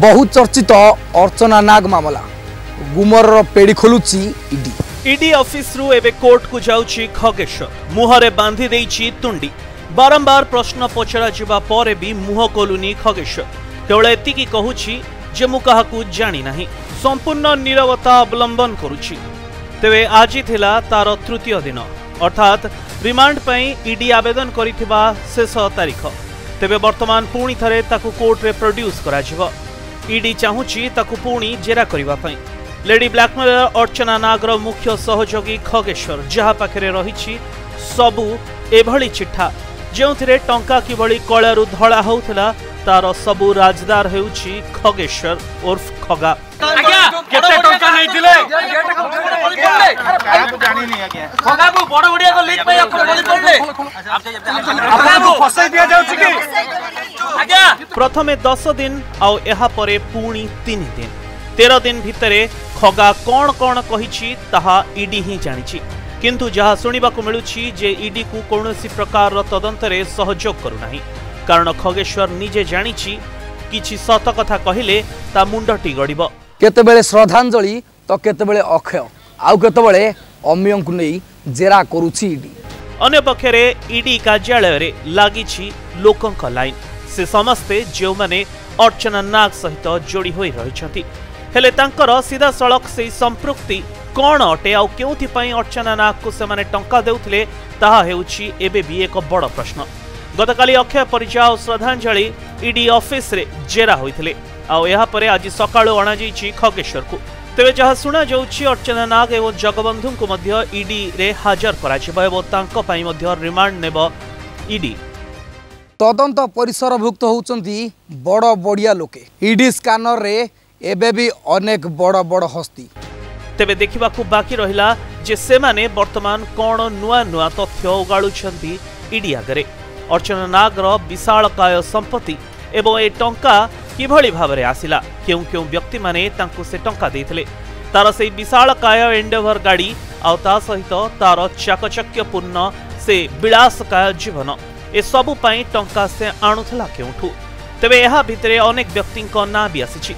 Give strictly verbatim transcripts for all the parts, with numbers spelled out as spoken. बहुचर्चित अर्चना नाग मामला गुमर पेड़ी खोलुची ईडी ईडी ऑफिस रु एबे कोर्ट को जाउची खगेश्वर मुहरे बांधी देइची तुंडी बारंबार प्रश्न पचरा जिबा परे भी मुह खोलुनी खगेश्वर केवल एतिकी कहूची जे मु काहाकू जानी नाही संपूर्ण नीरवता अवलंबन करुची तेबे आजि थिला तार तृतीय दिन अर्थात रिमांड पई ईडी आवेदन करिथिबा शेष तारीख तेबे वर्तमान पुणी थरे ताकू कोर्ट रे प्रोड्यूस करा जिवो ईडी चाहूची ताकू पुणी जेरा करिबा पई लेडी ब्लैकमेलर अर्चना नागर मुख्य सहयोगी खगेश्वर जहा पाखे रही सबू एभली चिठा जो टंका किभली कलू धड़ा होता तार सबू राजदार हेउछि खगेश्वर उर्फ खगा प्रथमे दस दिन आउ एहा परे पुणी तीन दिन तेरह दिन भितरे खगा कौन कौन कही ईडी ही जानी किंतु जहाँ शुणवाक मिलूँ जे ईडी को कौन प्रकार तदंतरे सहयोग करूना कारण खगेश्वर निजे जानी किसी सत कथा कहले ता मुंडटी गड़ब केतेबेले श्रद्धांजलि तो केतेबेले अक्षय आउ केतेबेले अम्य को नहीं जेरा करुछि ईडी अन्य पक्षरे ईडी कार्यालय रे लागिछि लोकंक लाइन से समस्ते जो माने अर्चना नाग सहित जोड़ी होई रहिछथि हेले तांकर सीधा सड़क से संपृक्ति कौन अटे आउ क्योंथि पई अर्चना नाग को सेमाने टंका देउथिले ताहा हेउछि एबे भी एक बड़ प्रश्न गतकाली अक्षय परिचय और श्रद्धांजलि ईडी ऑफिस रे जेरा होइथिले आउ एहा परे आज सकाळो अणा जाइछि खगेश्वर को तेबे जहाँ शुणा जाउछि अर्चना नाग और जगबंधु को मध्य ईडी रे हाजर कराजिबो एवं तांको पई मध्य रिमांड नेबो ईडी तदंत परिसरभुक्त होउचंती बड़ बड़िया लोके ईडी स्कैनर रे एबे भी अनेक बड़ बड़ हस्ती तेबे देखिबाकू बाकी रहिला जे सेमाने वर्तमान कोण नुआ नुआ तथ्य उगाळुचंती ईडी आगरे अर्चना नागर विशालकाय संपत्ति एवं ए टंका किभली भावरे आसिला क्यों क्यों व्यक्ति माने तांकू से टंका देथिले तार से विशालकाय एंडेवर गाड़ी आउ ता सहित तार चाकचक्यपूर्ण से विलासकाय जीवन ए सबु पाई टंका से आणुला क्योंठू तेबे यहाँ भितरे अनेक व्यक्ति ना भी आसी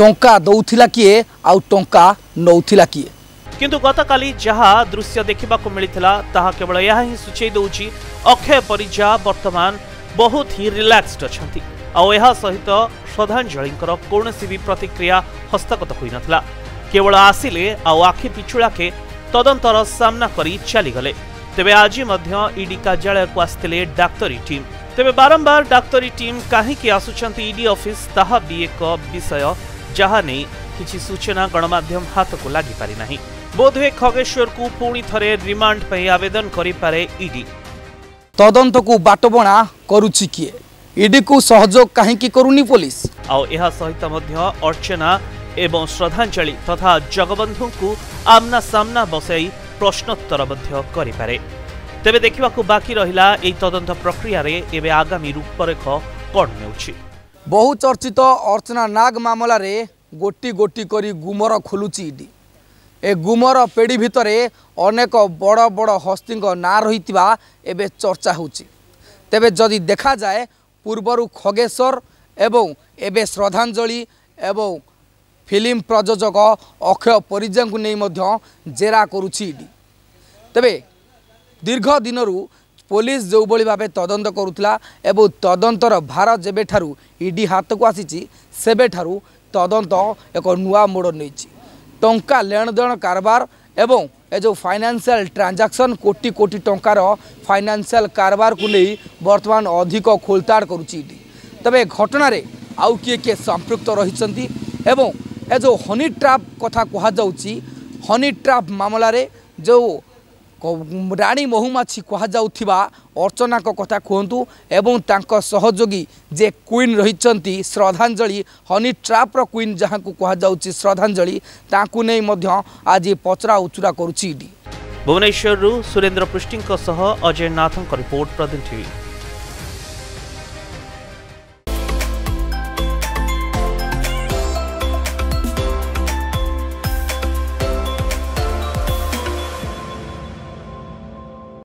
टंका दौला किए आउ टंका नौला किए किंतु गतकाली जहा दृश्य देखा मिलता ताहा केवल यह ही सूचई दौची अक्षय परिजा वर्तमान बहुत ही रिलैक्सड अच्छा आउ यह सहित श्रद्धांजलि कौन भी प्रतिक्रिया हस्तगत होता केवल आसिले आउ आखि पिछुड़ाके तदंतर सामना करी चलीगले तेबे आज ईडी कार्यालय को आसते डाक्तरी टीम तेबे बारंबार डाक्तरी टीम कहीं आसुंट ईडी ऑफिस ताहा भी एक विषय जहाँ नहीं किसी सूचना गणमाध्यम हाथ को लगी पारी नहीं बोधवे खगेश्वर को पुणी थरे रिमांड पर आवेदन करे ईडी तदंत को बाटबणा करुछि किए ईडी को सहयोग कहीं करूनी पुलिस आउ यह सहित अर्चना एवं श्रद्धांजलि तथा जगबंधु को आमना सामना बसई प्रश्नोत्तर करे तेबे देखा बाकी रहा तदंत प्रक्रिया रे एबे आगामी रूपरेख कौन नेउछि बहुचर्चित अर्चना नाग मामला रे गोटी गोटी करी गुमर खोलुछि ईडी ए गुमर पेड़ी भितर अनेक बड़ बड़ हस्ती ना रही एबे चर्चा होछि तेबे जदि देखा जाए पूर्वरु खगेश्वर एवं एबे श्रद्धांजलि एवं फिल्म प्रयोजक अक्षय परिजा को नहीं मध्य जेरा करुछि ईडी तेबे दीर्घ दिन पुलिस जो भली भाव तदंत करुला एवं तदंतर भार जेबे ठारू ईडी हाथ को आसी सेबे ठारू तदंत एक नुआ मोड़ नहीं टंका लेणदेण कारबार एवं ए जो फाइनेंशियल ट्रांजैक्शन कोटी कोटी टंकार फाइनेंशियल कारबार को नहीं वर्तमान अधिक खोलताड़ करुछि ईडी तेबे घटना रे आउ किए किए संपृक्त रहिसंती एवं ए जो हनी ट्राप कथा कह जाउची हनी ट्राप मामला रे जो राणी महुमाछी कह जाउथिबा अर्चना को कथा कहतु एवं तांको सहयोगी जे क्वीन रहिचंती श्रद्धांजलि हनी ट्राप रो क्वीन जहां को कह जाउची श्रद्धांजलि तांकु नै मध्य आज पचरा उचरा करुछि ईडी भुवनेश्वर रु सुरेंद्र पृष्टिंग सह अजय नाथन रिपोर्ट प्रदिन टीवी।